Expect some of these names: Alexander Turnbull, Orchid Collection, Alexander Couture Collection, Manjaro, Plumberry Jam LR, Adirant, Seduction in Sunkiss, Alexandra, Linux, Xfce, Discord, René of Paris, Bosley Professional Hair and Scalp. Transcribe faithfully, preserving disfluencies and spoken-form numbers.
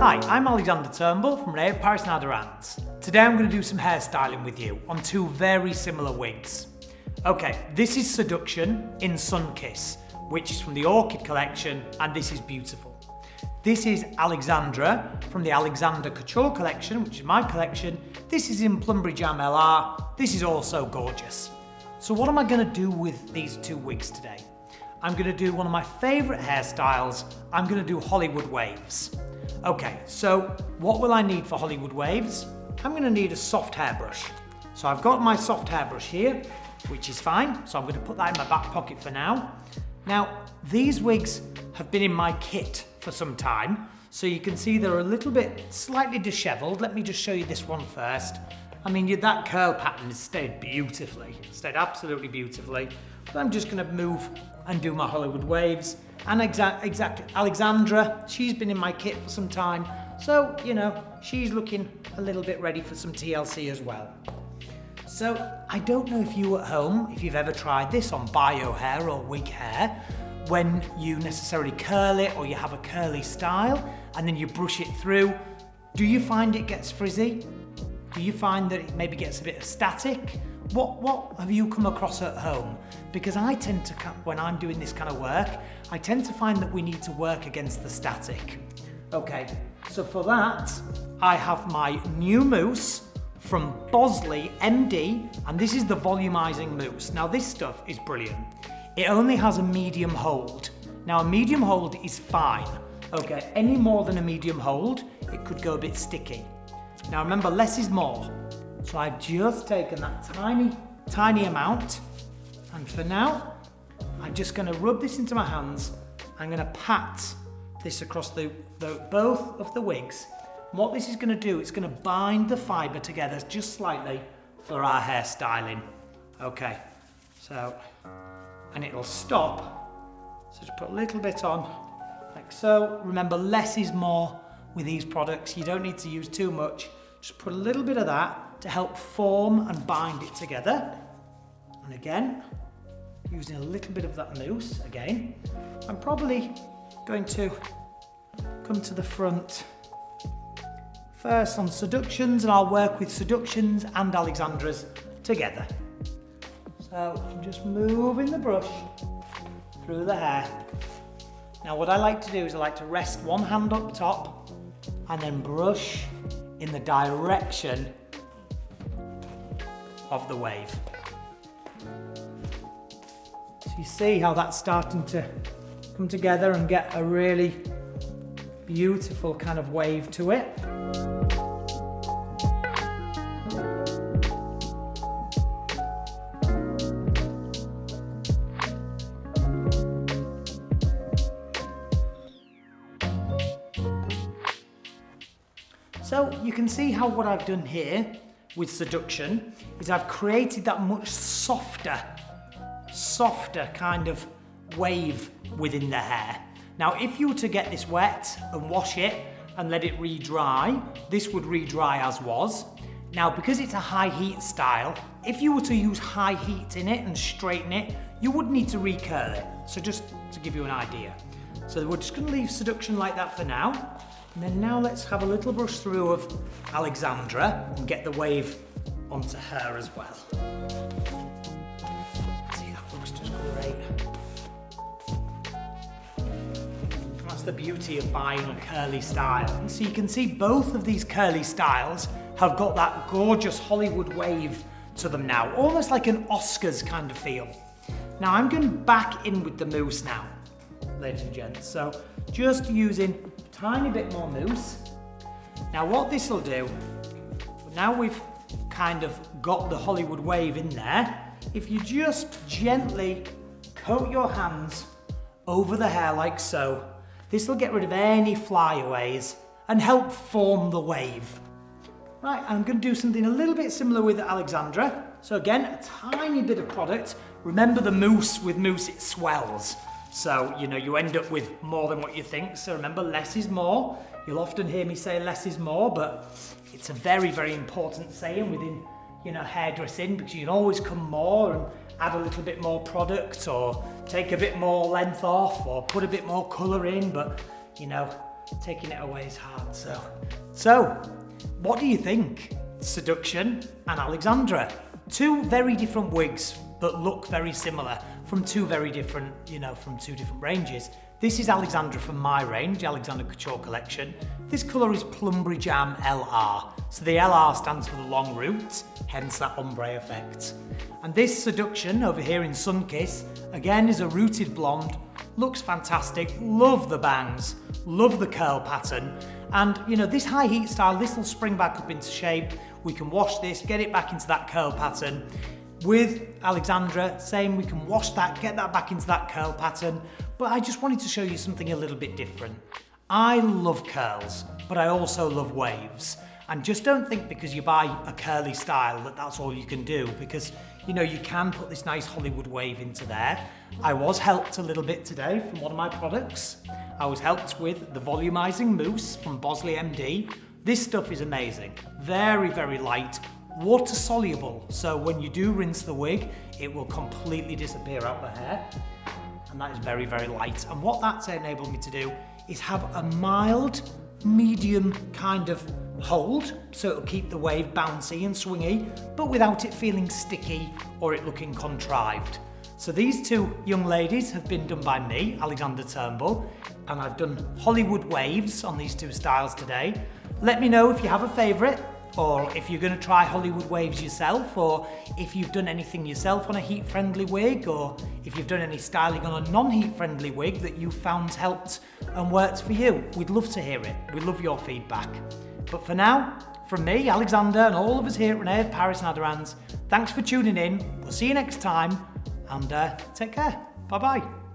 Hi, I'm Alexander Turnbull from René of Paris and Adirant. Today I'm going to do some hairstyling with you on two very similar wigs. Okay, this is Seduction in Sunkiss, which is from the Orchid Collection, and this is beautiful. This is Alexandra from the Alexander Couture Collection, which is my collection. This is in Plumberry Jam L R. This is also gorgeous. So what am I going to do with these two wigs today? I'm going to do one of my favourite hairstyles. I'm going to do Hollywood waves. Okay, so what will I need for Hollywood waves? I'm going to need a soft hairbrush. So I've got my soft hairbrush here, which is fine. So I'm going to put that in my back pocket for now. Now, these wigs have been in my kit for some time. So you can see they're a little bit slightly dishevelled. Let me just show you this one first. I mean, that curl pattern has stayed beautifully, stayed absolutely beautifully. But I'm just going to move and do my Hollywood waves. And exa exactly, Alexandra, she's been in my kit for some time. So, you know, she's looking a little bit ready for some T L C as well. So, I don't know if you at home, if you've ever tried this on bio hair or wig hair, when you necessarily curl it or you have a curly style and then you brush it through, do you find it gets frizzy? Do you find that it maybe gets a bit of static? What, what have you come across at home? Because I tend to, when I'm doing this kind of work, I tend to find that we need to work against the static. Okay, so for that, I have my new mousse from Bosley M D, and this is the volumizing mousse. Now this stuff is brilliant. It only has a medium hold. Now a medium hold is fine. Okay, any more than a medium hold, it could go a bit sticky. Now remember, less is more. So I've just taken that tiny, tiny amount, and for now, I'm just going to rub this into my hands. I'm going to pat this across the, the both of the wigs. And what this is going to do, it's going to bind the fibre together just slightly for our hairstyling. Okay, so, and it'll stop. So just put a little bit on, like so. Remember, less is more with these products. You don't need to use too much. Just put a little bit of that to help form and bind it together. And again, using a little bit of that mousse again. I'm probably going to come to the front first on Seductions, and I'll work with Seductions and Alexandra's together. So I'm just moving the brush through the hair. Now what I like to do is I like to rest one hand up top and then brush in the direction of the wave. So you see how that's starting to come together and get a really beautiful kind of wave to it. So you can see how what I've done here with Seduction is I've created that much softer, softer kind of wave within the hair. Now, if you were to get this wet and wash it and let it re-dry, this would re-dry as was. Now, because it's a high heat style, if you were to use high heat in it and straighten it, you would need to recurl it. So just to give you an idea. So we're just gonna leave Seduction like that for now. And then now let's have a little brush through of Alexandra and get the wave onto her as well. See, that looks just great. And that's the beauty of buying a curly style. So you can see both of these curly styles have got that gorgeous Hollywood wave to them now, almost like an Oscars kind of feel. Now I'm going back in with the mousse now, ladies and gents. So just using a tiny bit more mousse. Now what this will do, now we've kind of got the Hollywood wave in there, if you just gently coat your hands over the hair like so, this will get rid of any flyaways and help form the wave. Right, I'm going to do something a little bit similar with Alexandra. So again, a tiny bit of product. Remember the mousse, with mousse it swells. So, you know, you end up with more than what you think. So remember, less is more. You'll often hear me say less is more, but it's a very, very important saying within, you know, hairdressing, because you can always come more and add a little bit more product or take a bit more length off or put a bit more colour in. But, you know, taking it away is hard, so. So, what do you think? Seduction and Alexandra. Two very different wigs, but look very similar, from two very different, you know, from two different ranges. This is Alexandra from my range, Alexander Couture Collection. This colour is Plumberry Jam L R. So the L R stands for the long root, hence that ombre effect. And this Seduction over here in Sunkiss, again is a rooted blonde, looks fantastic, love the bangs, love the curl pattern. And you know, this high heat style, this will spring back up into shape. We can wash this, get it back into that curl pattern. With Alexandra, same, we can wash that, get that back into that curl pattern. But I just wanted to show you something a little bit different. I love curls, but I also love waves. And just don't think because you buy a curly style that that's all you can do, because you know, you can put this nice Hollywood wave into there. I was helped a little bit today from one of my products. I was helped with the volumizing mousse from Bosley M D. This stuff is amazing, very, very light. Water soluble, so when you do rinse the wig, it will completely disappear out the hair. And that is very, very light. And what that's enabled me to do is have a mild, medium kind of hold, so it'll keep the wave bouncy and swingy, but without it feeling sticky or it looking contrived. So these two young ladies have been done by me, Alexander Turnbull, and I've done Hollywood waves on these two styles today. Let me know if you have a favourite, or if you're going to try Hollywood waves yourself, or if you've done anything yourself on a heat-friendly wig, or if you've done any styling on a non-heat-friendly wig that you found helped and worked for you. We'd love to hear it. We love your feedback. But for now, from me, Alexander, and all of us here at René of Paris and Adirant, thanks for tuning in. We'll see you next time, and uh, take care. Bye-bye.